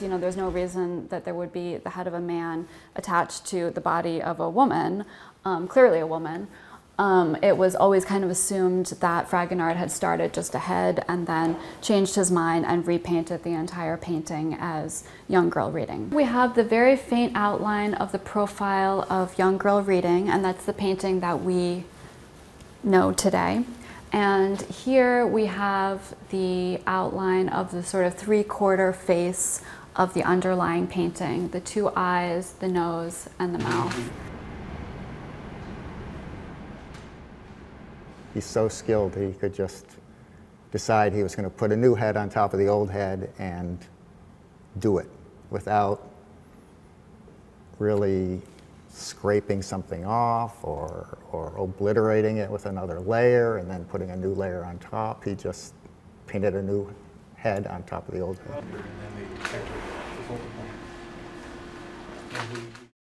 you know, there's no reason that there would be the head of a man attached to the body of a woman, clearly a woman. It was always kind of assumed that Fragonard had started just a head and then changed his mind and repainted the entire painting as Young Girl Reading. We have the very faint outline of the profile of Young Girl Reading, and that's the painting that we know today. And here we have the outline of the sort of three-quarter face of the underlying painting, the two eyes, the nose, and the mouth. He's so skilled that he could just decide he was going to put a new head on top of the old head and do it without really scraping something off or obliterating it with another layer and then putting a new layer on top. He just painted a new head on top of the old head.